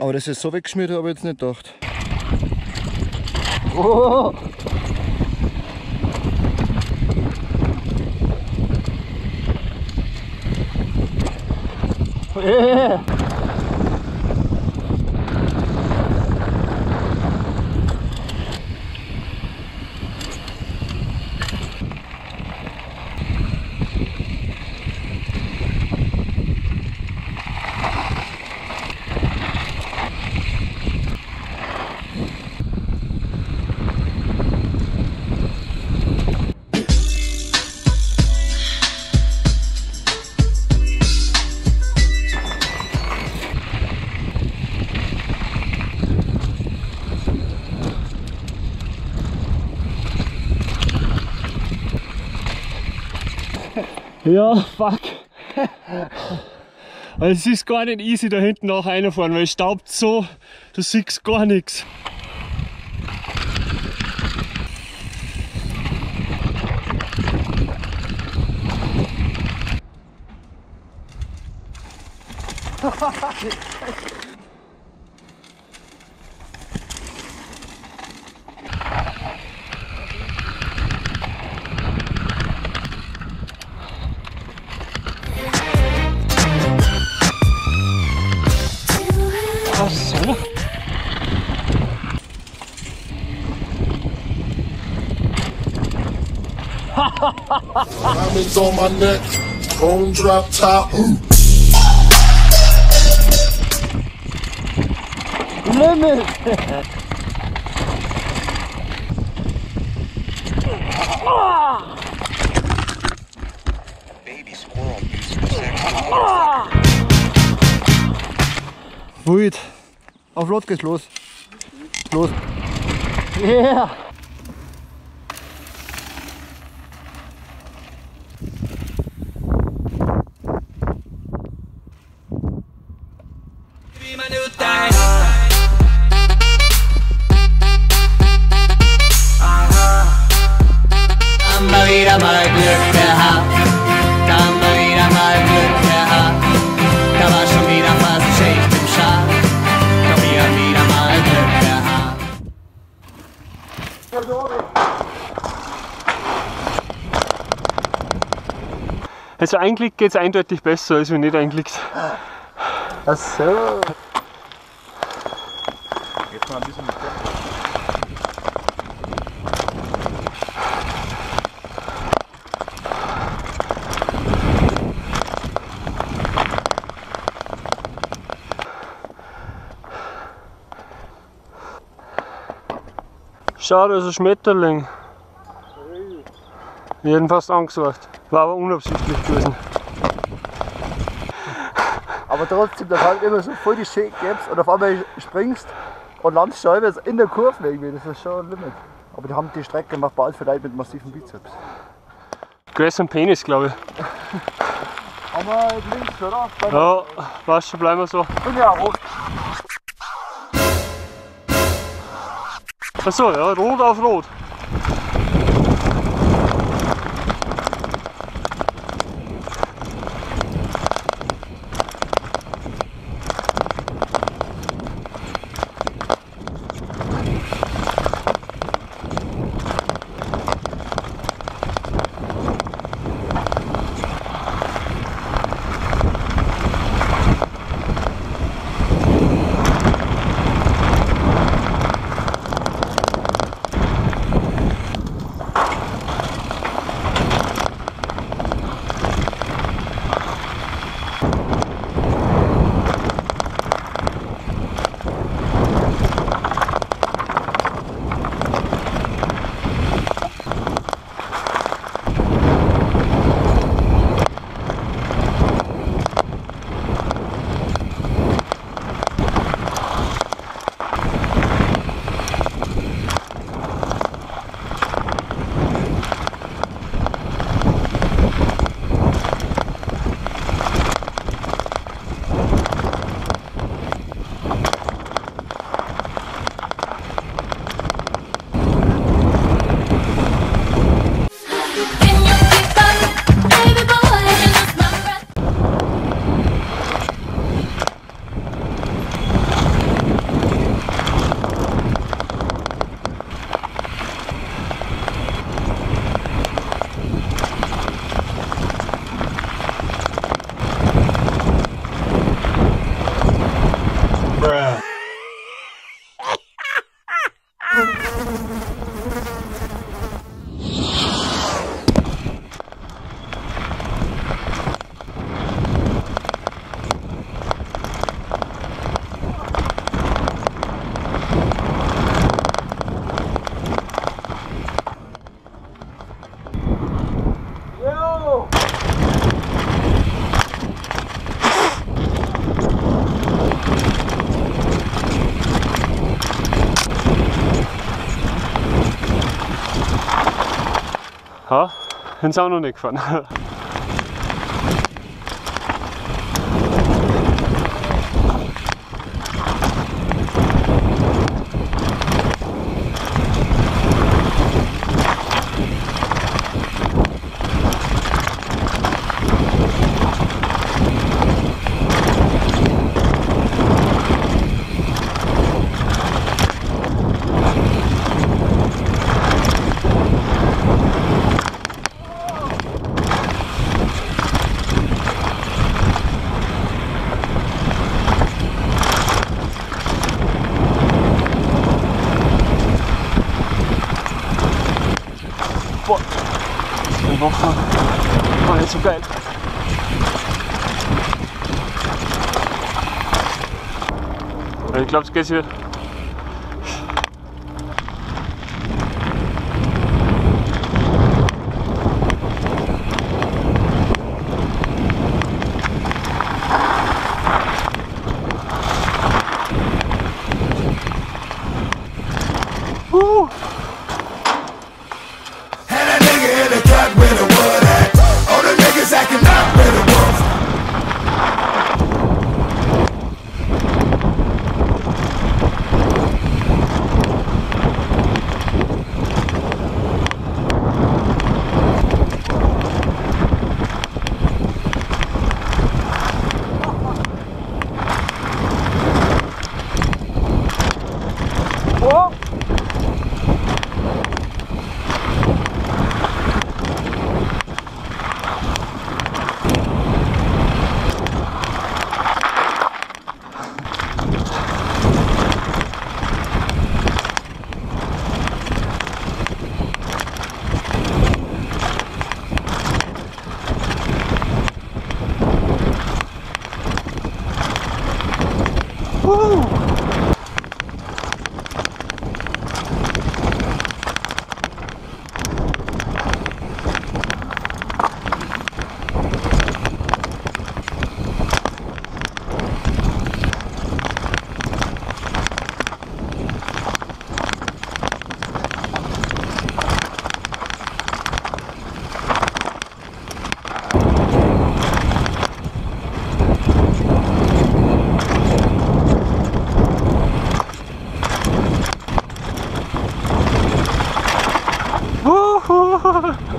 Aber das ist so weggeschmiert, habe ich jetzt nicht gedacht. Oh. Yeah. Ja, fuck. Also es ist gar nicht easy da hinten nach reinfahren, weil es staubt so, du siehst gar nichts. Diamonds on my neck, bone drop top. Limit. Baby squirrel used for sexual. Gut, auf Rot geht's los. Los. Yeah. Also eigentlich geht es eindeutig besser, als wenn nicht einklickst. Ach so. Jetzt mal ein bisschen mit dem. Schau, da ist ein Schmetterling. Wir hätten fast angesagt. War aber unabsichtlich gewesen. Aber trotzdem, da halt immer so voll die Shake Gaps und auf einmal springst und landest schon jetzt in der Kurve irgendwie. Das ist schon ein Limit. Aber die haben die Strecke gemacht, bald vielleicht mit massiven Bizeps. Größeren Penis, glaube ich. Aber links, oder? Ja, war's schon, bleiben wir so. Und ja, rot. Achso, ja, rot auf rot. bin ich auch noch nicht gefahren. War nicht so geil. Ich glaube, es geht hier.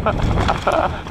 Ha ha ha.